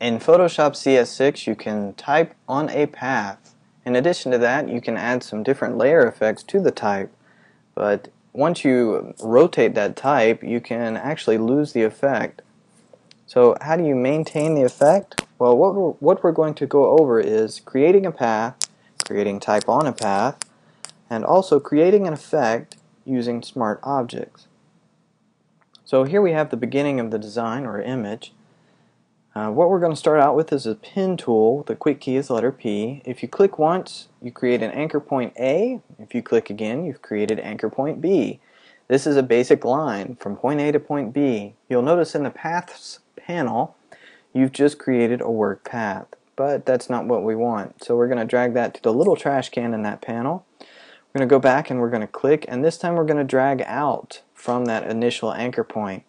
In Photoshop CS6, you can type on a path. In addition to that, you can add some different layer effects to the type, but once you rotate that type, you can actually lose the effect. So how do you maintain the effect? Well, what we're going to go over is creating a path, creating type on a path, and also creating an effect using Smart Objects. So here we have the beginning of the design or image. What we're going to start out with is a pin tool. The quick key is letter P. If you click once, you create an anchor point A. If you click again, you've created anchor point B. This is a basic line from point A to point B. You'll notice in the paths panel, you've just created a work path, but that's not what we want. So we're going to drag that to the little trash can in that panel. We're going to go back and we're going to click, and this time we're going to drag out from that initial anchor point.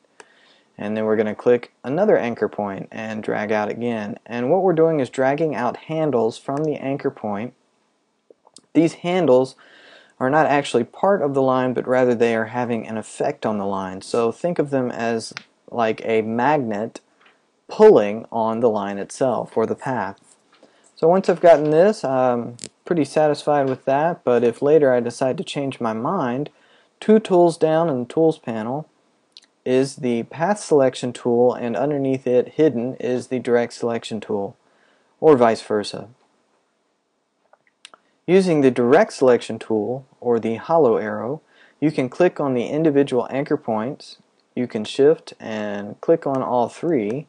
And then we're going to click another anchor point and drag out again. And what we're doing is dragging out handles from the anchor point. These handles are not actually part of the line, but rather they are having an effect on the line. So think of them as like a magnet pulling on the line itself or the path. So once I've gotten this, I'm pretty satisfied with that, but if later I decide to change my mind, two tools down in the tools panel is the path selection tool, and underneath it, hidden, is the direct selection tool, or vice versa. Using the direct selection tool, or the hollow arrow, you can click on the individual anchor points, you can shift and click on all three,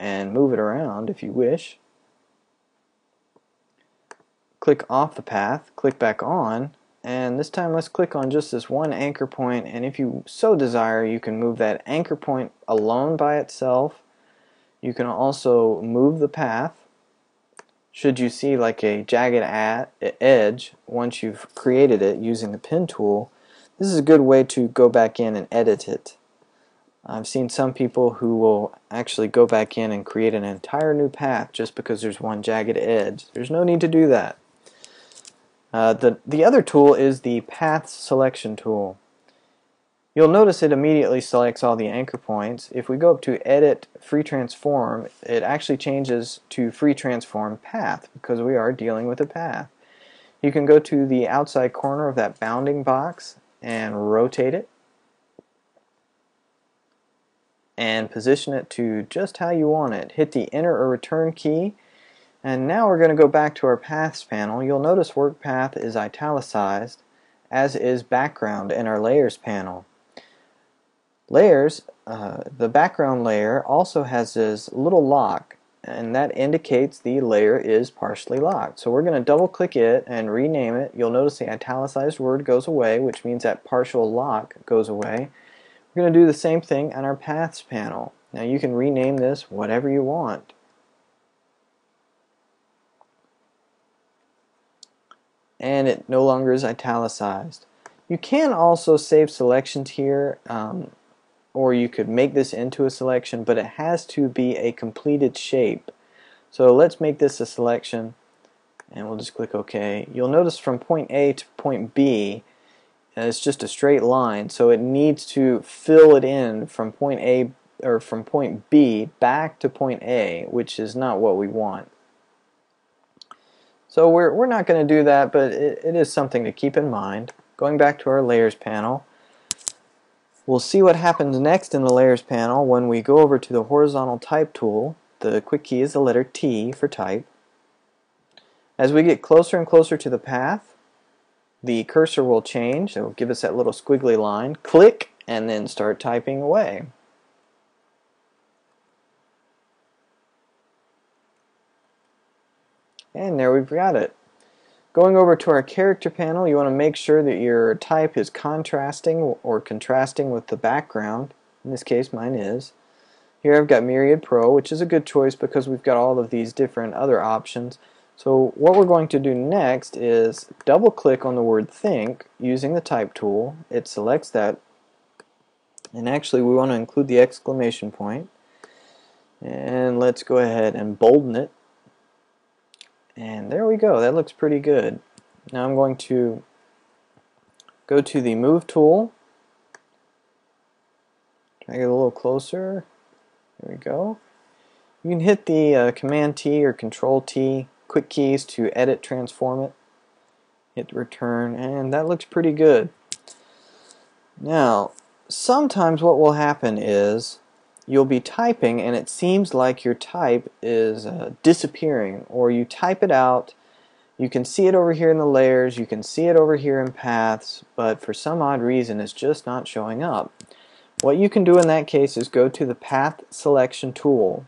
and move it around if you wish. Click off the path, click back on, and this time let's click on just this one anchor point, and if you so desire, you can move that anchor point alone by itself. You can also move the path should you see like a jagged edge once you've created it using the pen tool. This is a good way to go back in and edit it. I've seen some people who will actually go back in and create an entire new path just because there's one jagged edge. There's no need to do that. The other tool is the path selection tool. You'll notice it immediately selects all the anchor points. If we go up to edit free transform, it actually changes to free transform path because we are dealing with a path. You can go to the outside corner of that bounding box and rotate it and position it to just how you want it. Hit the enter or return key. And now we're going to go back to our paths panel. You'll notice work path is italicized, as is background in our layers panel. Layers, the background layer also has this little lock, and that indicates the layer is partially locked. So we're going to double click it and rename it. You'll notice the italicized word goes away, which means that partial lock goes away. We're going to do the same thing on our paths panel. Now you can rename this whatever you want. And it no longer is italicized. You can also save selections here, or you could make this into a selection, but it has to be a completed shape. So let's make this a selection, and we'll just click OK. You'll notice from point A to point B, it's just a straight line, so it needs to fill it in from point A or from point B back to point A, which is not what we want. So we're not going to do that, but it is something to keep in mind. Going back to our layers panel, we'll see what happens next in the layers panel when we go over to the horizontal type tool. The quick key is the letter T for type. As we get closer and closer to the path, the cursor will change. It will give us that little squiggly line. Click and then start typing away. And there we've got it. Going over to our character panel, you want to make sure that your type is contrasting with the background. In this case, mine is. Here I've got Myriad Pro, which is a good choice because we've got all of these different other options. So what we're going to do next is double click on the word think using the type tool. It selects that, and actually we want to include the exclamation point. And let's go ahead and bolden it. And there we go, that looks pretty good. Now I'm going to go to the move tool. Can I get a little closer? There we go. You can hit the Command T or Control T quick keys to edit, transform it. Hit return, and that looks pretty good. Now, sometimes what will happen is you'll be typing and it seems like your type is disappearing, or you type it out, you can see it over here in the layers, you can see it over here in paths, but for some odd reason it's just not showing up. What you can do in that case is go to the path selection tool,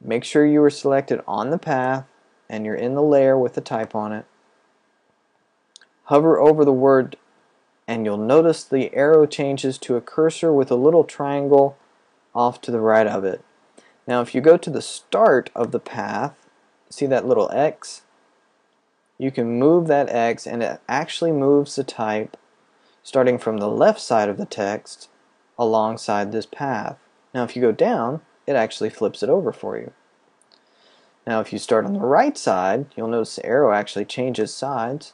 make sure you are selected on the path and you're in the layer with the type on it, hover over the word and you'll notice the arrow changes to a cursor with a little triangle off to the right of it. Now if you go to the start of the path, see that little X? You can move that X and it actually moves the type starting from the left side of the text alongside this path. Now if you go down, it actually flips it over for you. Now if you start on the right side, you'll notice the arrow actually changes sides.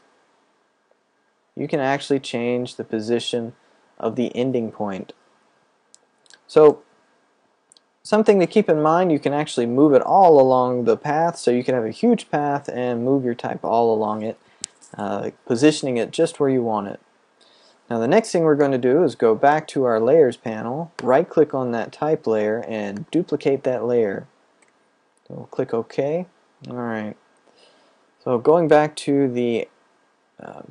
You can actually change the position of the ending point. So something to keep in mind, you can actually move it all along the path, so you can have a huge path and move your type all along it, positioning it just where you want it. Now the next thing we're going to do is go back to our layers panel, right click on that type layer and duplicate that layer. So we'll click OK. Alright, so going back to the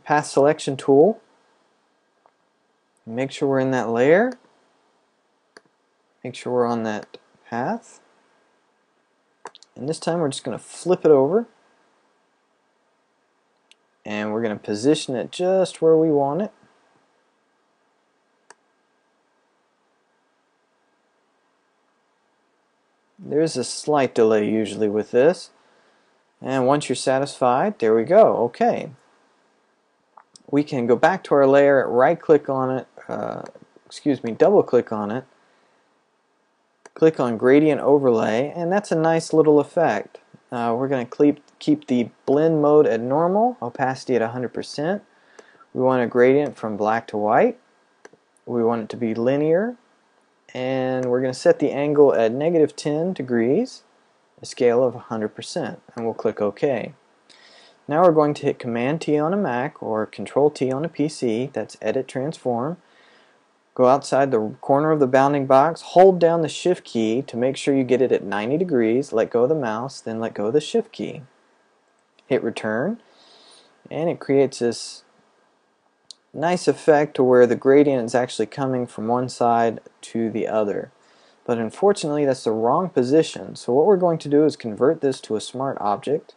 path selection tool, make sure we're in that layer, make sure we're on that path, and this time we're just going to flip it over and we're going to position it just where we want it. There's a slight delay usually with this, and once you're satisfied, there we go, okay. We can go back to our layer, right click on it, double click on it, click on gradient overlay, and that's a nice little effect. We're going to keep the blend mode at normal, opacity at 100%. We want a gradient from black to white. We want it to be linear, and we're going to set the angle at -10 degrees, a scale of 100%, and we'll click OK. Now we're going to hit Command T on a Mac or Control T on a PC, that's Edit Transform. Go outside the corner of the bounding box, hold down the Shift key to make sure you get it at 90 degrees, let go of the mouse, then let go of the Shift key. Hit Return, and it creates this nice effect to where the gradient is actually coming from one side to the other. But unfortunately that's the wrong position, so what we're going to do is convert this to a smart object.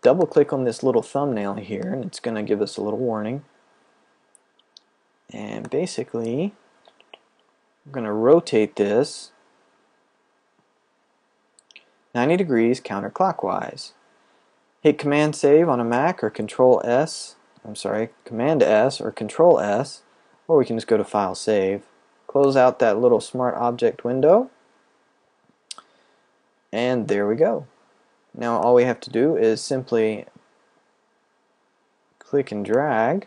Double click on this little thumbnail here and it's going to give us a little warning, and basically I'm going to rotate this 90 degrees counterclockwise. Hit Command Save on a Mac or Command S or Control S, or we can just go to File Save. Close out that little smart object window, and there we go. Now all we have to do is simply click and drag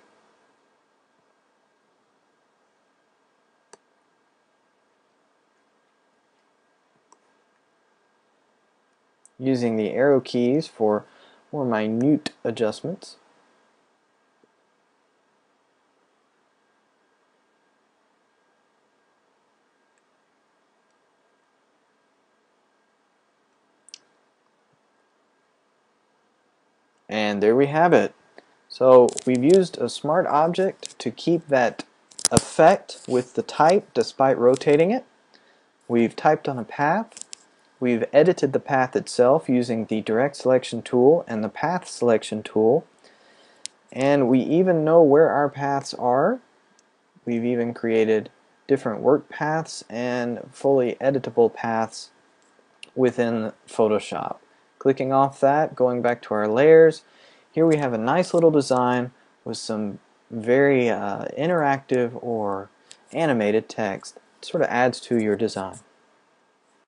using the arrow keys for more minute adjustments. And there we have it. So we've used a smart object to keep that effect with the type despite rotating it. We've typed on a path. We've edited the path itself using the direct selection tool and the path selection tool. And we even know where our paths are. We've even created different work paths and fully editable paths within Photoshop. Clicking off that, going back to our layers, here we have a nice little design with some very interactive or animated text. It sort of adds to your design.